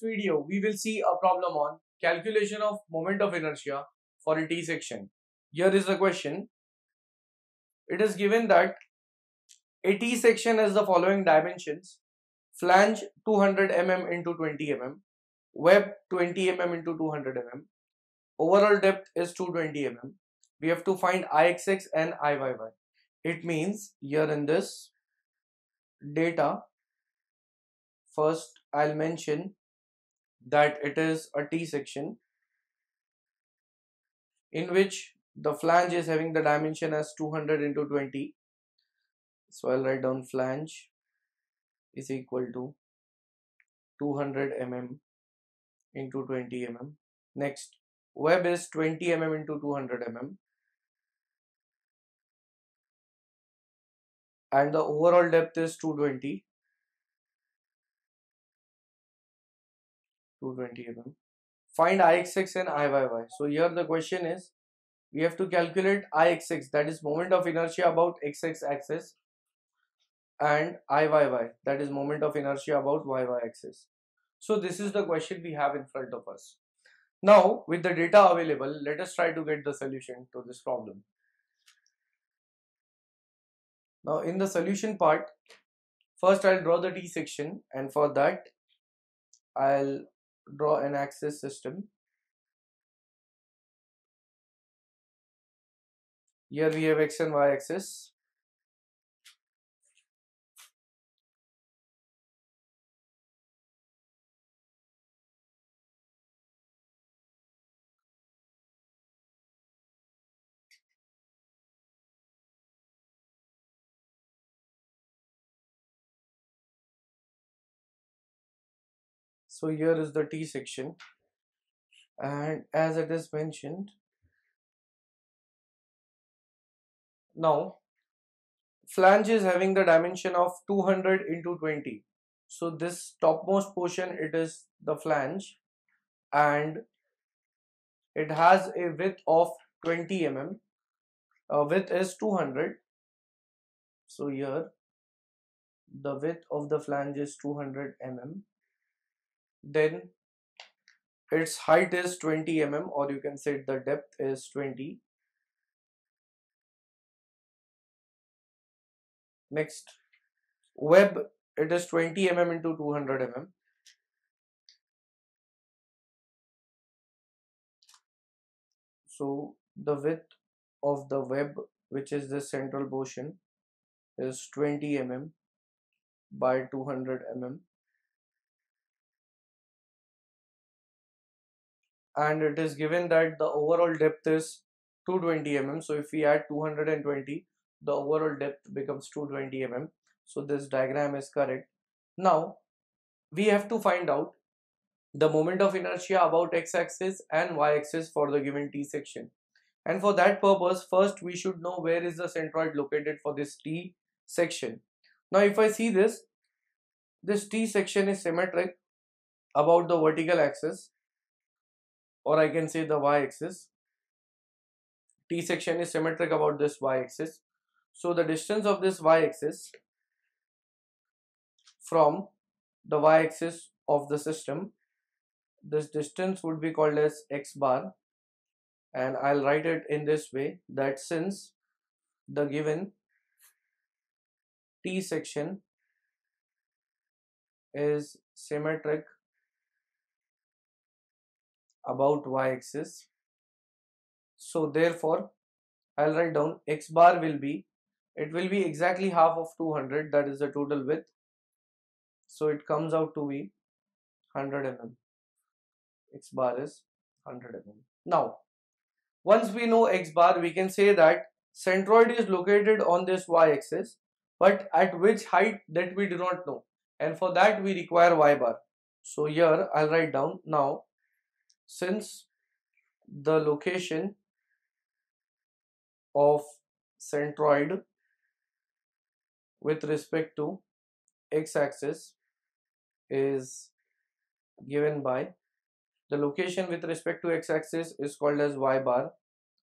this video, we will see a problem on calculation of moment of inertia for a T-section. Here is the question. It is given that a T-section has the following dimensions: flange 200 mm into 20 mm, web 20 mm into 200 mm, overall depth is 220 mm. We have to find IXX and IYY. It means here in this data, first I'll mention that it is a T-section in which the flange is having the dimension as 200 into 20. So I'll write down flange is equal to 200 mm into 20 mm. Next, web is 20 mm into 200 mm. And the overall depth is 220 mm. Find IXX and IYY. So here the question is, we have to calculate IXX, that is moment of inertia about XX axis, and IYY, that is moment of inertia about YY axis. So this is the question we have in front of us. Now with the data available, let us try to get the solution to this problem. Now in the solution part, first I'll draw the T-section, and for that I'll draw an axis system. Here we have X and Y axis. So here is the T-section, and as it is mentioned, now flange is having the dimension of 200 into 20. So this topmost portion, it is the flange, and it has a width of 20 mm. Width is 200. So here the width of the flange is 200 mm. Then its height is 20 mm, or you can say the depth is 20. Next, web, it is 20 mm into 200 mm. So the width of the web, which is the central portion, is 20 mm by 200 mm. And it is given that the overall depth is 220 mm. So if we add 220, the overall depth becomes 220 mm. So this diagram is correct. Now we have to find out the moment of inertia about x-axis and y-axis for the given T-section. And for that purpose, first we should know where is the centroid located for this T-section. Now if I see this, this T-section is symmetric about the vertical axis, or I can say the y-axis. T-section is symmetric about this y-axis. So the distance of this y-axis from the y-axis of the system, this distance would be called as x bar. And I'll write it in this way, that since the given T-section is symmetric about y-axis, so therefore I'll write down x bar will be, it will be exactly half of 200, that is the total width. So it comes out to be 100 mm. X bar is 100 mm. Now once we know x bar, we can say that centroid is located on this y-axis, but at which height, that we do not know, and for that we require y bar. So here I'll write down, now since the location of centroid with respect to x-axis is given by, the location with respect to x-axis is called as y bar,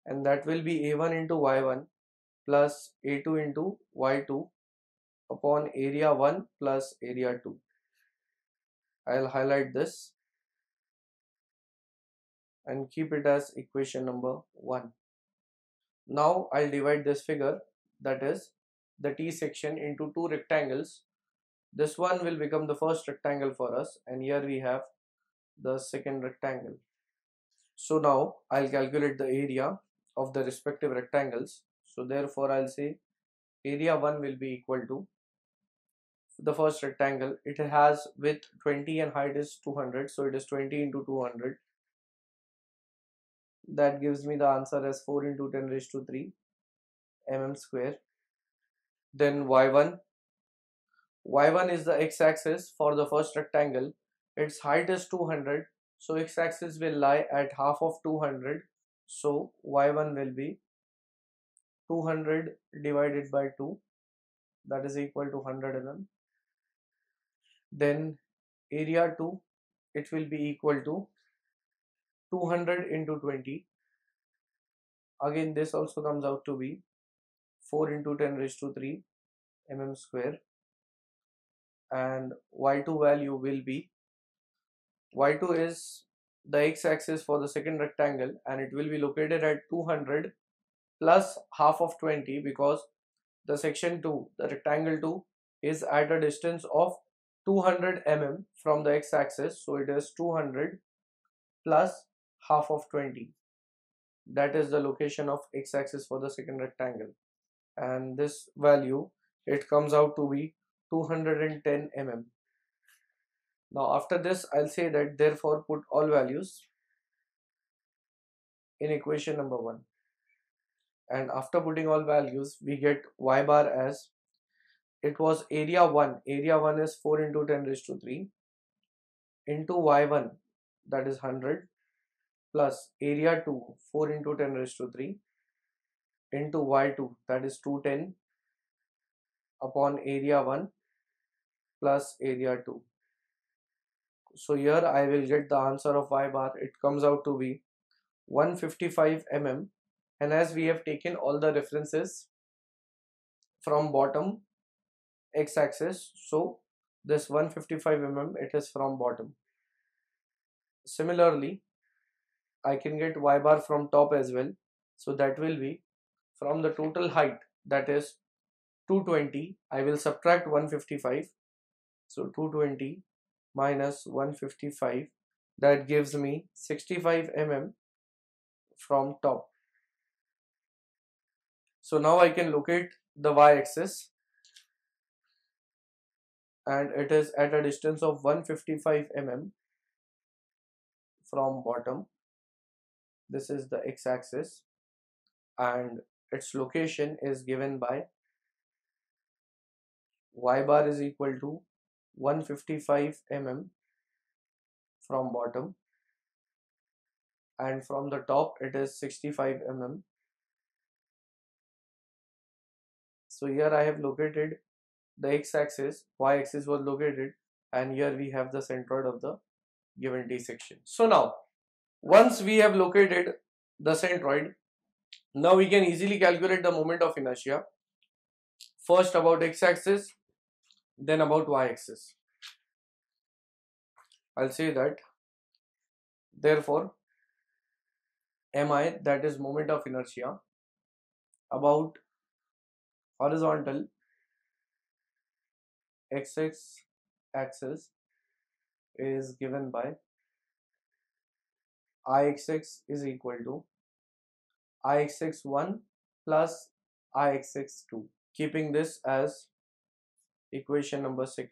and that will be a1 into y1 plus a2 into y2 upon area 1 plus area 2. I'll highlight this and keep it as equation number 1. Now I'll divide this figure, that is the T section, into two rectangles. This one will become the first rectangle for us, and here we have the second rectangle. So now I'll calculate the area of the respective rectangles. So therefore I'll say area 1 will be equal to the first rectangle. It has width 20 and height is 200, so it is 20 into 200. That gives me the answer as 4 into 10 raised to 3 mm square. Then y1 is the x-axis for the first rectangle. Its height is 200, so x-axis will lie at half of 200, so y1 will be 200 divided by 2, that is equal to 100 mm. Then area 2, it will be equal to 200 into 20. Again this also comes out to be 4 into 10 raised to 3 mm square, and y2 value will be, y2 is the x-axis for the second rectangle, and it will be located at 200 plus half of 20, because the section 2, the rectangle 2, is at a distance of 200 mm from the x-axis, so it is 200 plus half of 20. That is the location of x-axis for the second rectangle, and this value, it comes out to be 210 mm. Now after this I'll say that therefore put all values in equation number 1, and after putting all values we get y bar as, it was area 1. Area 1 is 4 into 10 raised to 3 into y1, that is 100, plus area 2, 4 into 10 raised to 3, into y2, that is 210, upon area 1 plus area 2. So here I will get the answer of y bar. It comes out to be 155 mm, and as we have taken all the references from bottom x-axis, so this 155 mm, it is from bottom. Similarly I can get y bar from top as well, so that will be from the total height, that is 220. I will subtract 155, so 220 minus 155, that gives me 65 mm from top. So now I can locate the y-axis, and it is at a distance of 155 mm from bottom. This is the x-axis, and its location is given by y bar is equal to 155 mm from bottom, and from the top it is 65 mm. So here I have located the x-axis, y-axis was located, and here we have the centroid of the given T section. So now once we have located the centroid, now we can easily calculate the moment of inertia, first about x-axis, then about y-axis. I'll say that therefore mi, that is moment of inertia, about horizontal x-axis is given by Ixx is equal to Ixx1 plus Ixx2, keeping this as equation number 2.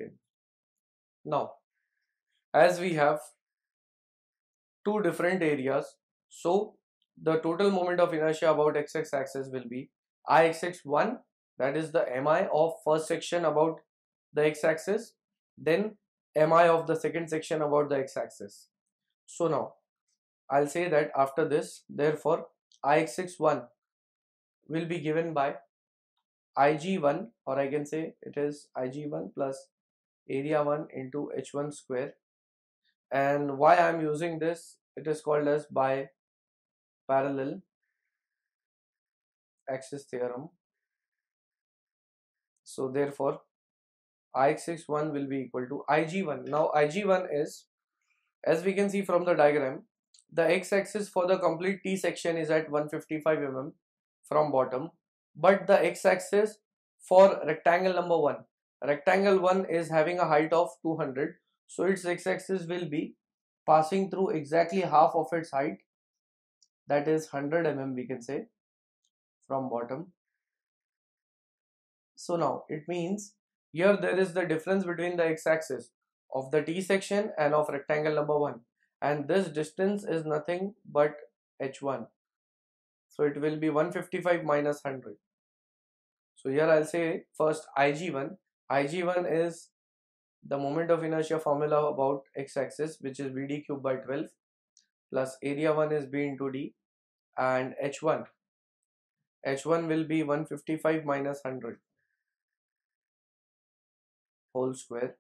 Now as we have two different areas, so the total moment of inertia about x-axis axis will be Ixx1, that is the mi of first section about the x-axis, then mi of the second section about the x-axis. So now I'll say that after this, therefore Ixx1 will be given by Ig1, or I can say it is Ig1 plus area 1 into h1 square. And why I'm using this, it is called as by parallel axis theorem. So therefore Ix1 will be equal to Ig1. Now Ig1 is, as we can see from the diagram, the x-axis for the complete T section is at 155 mm from bottom, but the x-axis for rectangle number 1, rectangle 1 is having a height of 200, so its x-axis will be passing through exactly half of its height, that is 100 mm we can say, from bottom. So now it means here there is the difference between the x-axis of the T section and of rectangle number 1, and this distance is nothing but h1, so it will be 155 minus 100. So here I'll say first Ig1 is the moment of inertia formula about x-axis, which is BD cubed by 12 plus area 1 is B into D, and h1 will be 155 minus 100 whole square.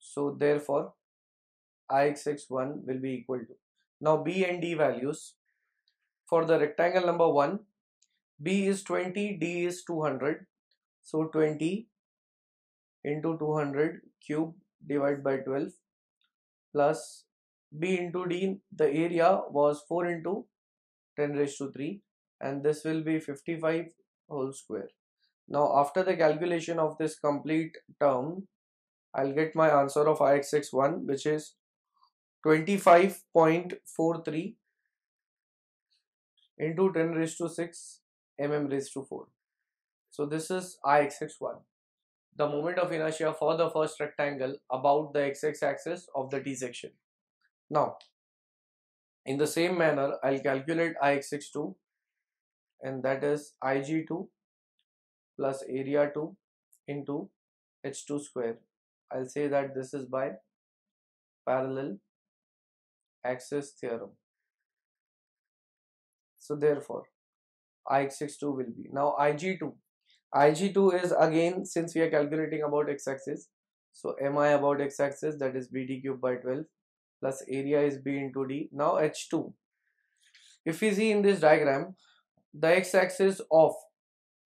So therefore Ix1 will be equal to, now B and D values for the rectangle number 1, B is 20, D is 200, so 20 into 200 cube divided by 12 plus B into D, the area was 4 into 10 raised to 3, and this will be 55 whole square. Now after the calculation of this complete term, I'll get my answer of Ix1, which is 25.43 into 10 raised to 6 mm raised to 4. So this is Ix1, the moment of inertia for the first rectangle about the x axis of the T section. Now in the same manner I'll calculate Ix2, and that is Ig2 plus area 2 into h2 square. I'll say that this is by parallel axis theorem. So therefore Ix2 will be, now Ig2 is again, since we are calculating about x-axis, so mi about x-axis, that is BD cubed by 12 plus area is B into D. Now h2, if we see in this diagram, the x-axis of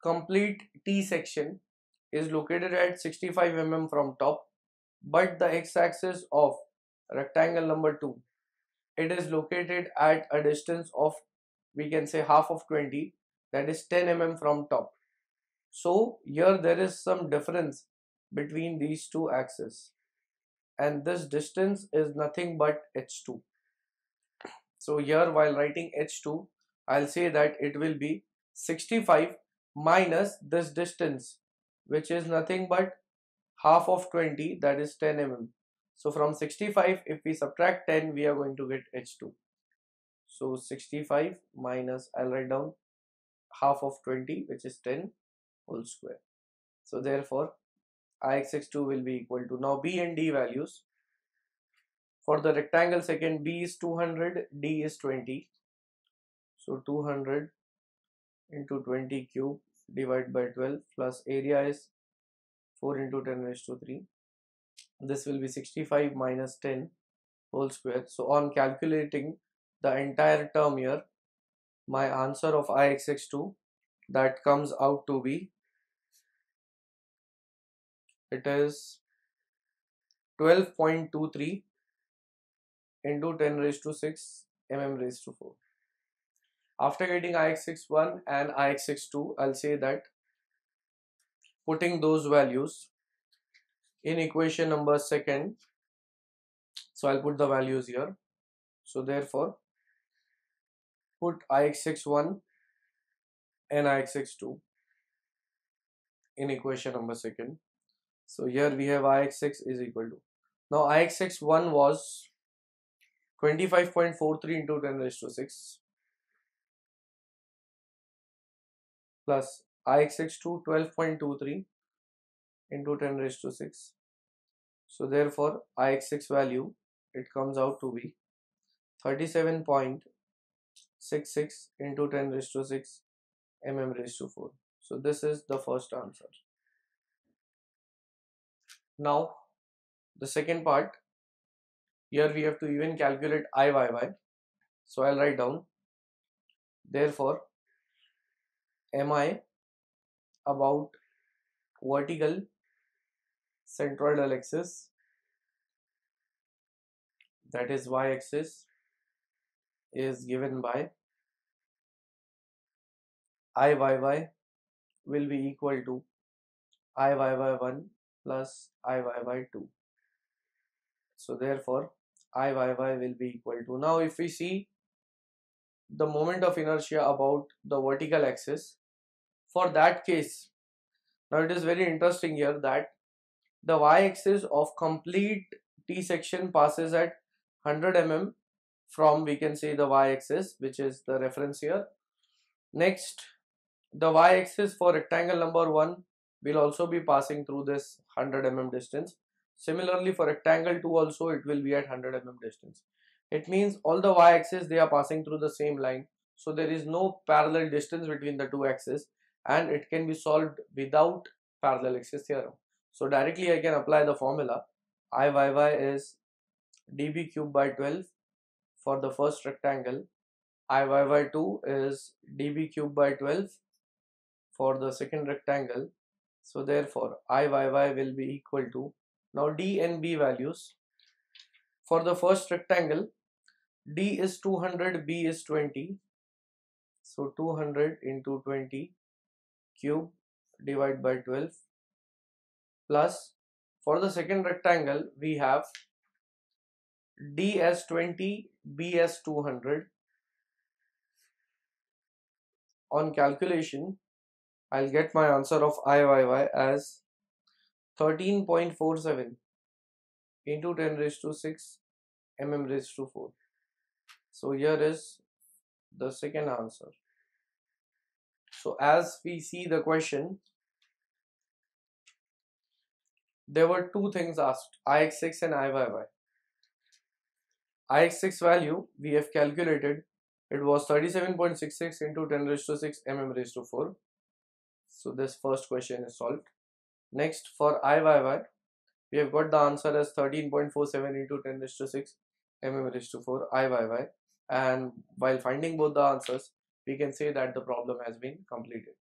complete T section is located at 65 mm from top, but the x-axis of rectangle number 2, it is located at a distance of, we can say, half of 20, that is 10 mm from top. So here there is some difference between these two axes, and this distance is nothing but h2. So here while writing h2, I'll say that it will be 65 minus this distance, which is nothing but half of 20, that is 10 mm. So from 65, if we subtract 10, we are going to get h2. So 65 minus, I'll write down half of 20, which is 10 whole square. So therefore Ix2 will be equal to, now B and D values for the rectangle second, B is 200, D is 20, so 200 into 20 cube divided by 12 plus area is 4 into 10 raised to 3. This will be 65 minus 10 whole square. So on calculating the entire term here, my answer of Ix2, that comes out to be, it is 12.23 into 10 raised to 6 mm raised to 4. After getting Ix1 and Ix2, I'll say that putting those values in equation number second, so I'll put the values here. So therefore put Ix1 and Ix2 in equation number second. So here we have Ix6 is equal to, now Ix1 was 25.43 into 10 raised to 6 plus Ix2 12.23 into 10 raised to 6. So therefore Ix6 value, it comes out to be 37.66 into 10 raised to 6 mm raised to 4. So this is the first answer. Now the second part, here we have to even calculate Iyy. So I'll write down, therefore mi about vertical centroidal axis, that is y-axis, is given by IYY will be equal to IYY1 plus IYY2. So therefore IYY will be equal to, now if we see the moment of inertia about the vertical axis for that case, now it is very interesting here that the y-axis of complete t-section passes at 100 mm from, we can say, the y-axis, which is the reference here. Next, the y-axis for rectangle number 1 will also be passing through this 100 mm distance. Similarly, for rectangle 2 also it will be at 100 mm distance. It means all the y-axis, they are passing through the same line. So there is no parallel distance between the two axes, and it can be solved without parallel axis theorem. So directly I can apply the formula IYY is dB cubed by 12 for the first rectangle. IYY2 is dB cubed by 12 for the second rectangle. So therefore IYY will be equal to, now D and B values for the first rectangle, D is 200, B is 20. So 200 into 20 cube divided by 12, plus for the second rectangle we have D as 20, B as 200. On calculation, I'll get my answer of IYY as 13.47 into 10 raised to 6 mm raised to 4. So here is the second answer. So as we see the question, there were two things asked, Ix6 and Iyy. Ix6 value we have calculated, it was 37.66 into 10 raised to 6 mm raised to 4. So this first question is solved. Next, for Iyy, we have got the answer as 13.47 into 10 raised to 6 mm raised to 4 Iyy, and while finding both the answers, we can say that the problem has been completed.